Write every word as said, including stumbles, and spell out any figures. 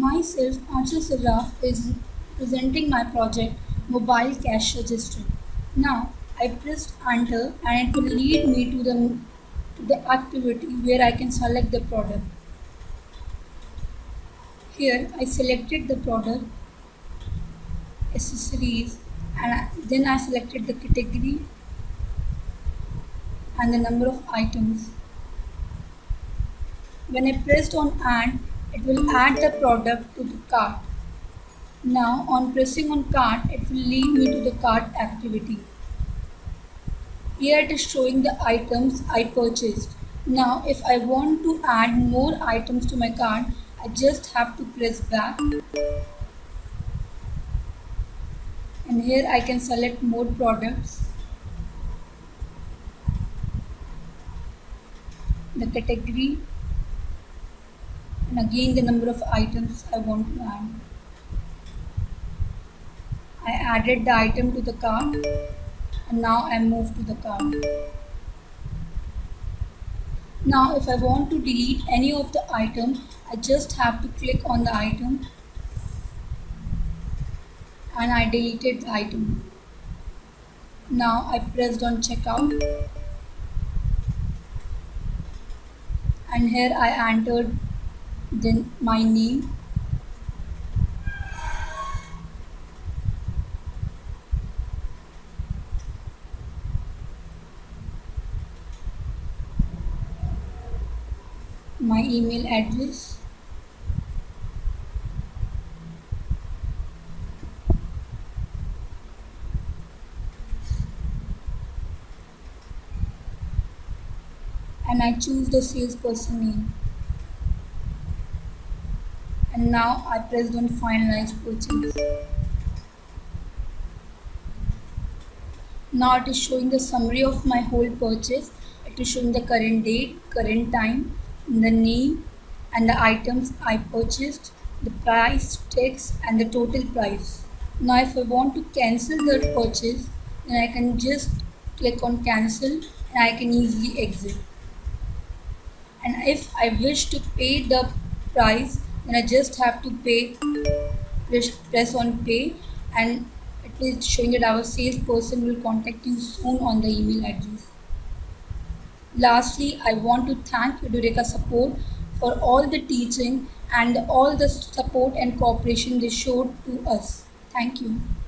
Myself, Anchal Sarraf, is presenting my project Mobile Cash Register. Now I pressed enter and it will lead me to the to the activity where I can select the product. Here I selected the product, accessories, and then I selected the category and the number of items. When I pressed on add, it will add the product to the cart. Now on pressing on cart, it will lead me to the cart activity. Here it is showing the items I purchased. Now if I want to add more items to my cart, I just have to press back. And here I can select more products, the category, and again the number of items I want to add. I added the item to the cart and now I move to the cart. Now if I want to delete any of the items, I just have to click on the item and I deleted the item. Now I pressed on checkout and here I entered then my name . My email address and I choose the salesperson name and now I press on finalize purchase. Now it is showing the summary of my whole purchase. It is showing the current date, current time, the name and the items I purchased, the price, tax and the total price. Now if I want to cancel the purchase, then I can just click on cancel and I can easily exit. And if I wish to pay the price, then I just have to pay, press on pay, and it is showing that our salesperson will contact you soon on the email address. Lastly, I want to thank Edureka support for all the teaching and all the support and cooperation they showed to us. Thank you.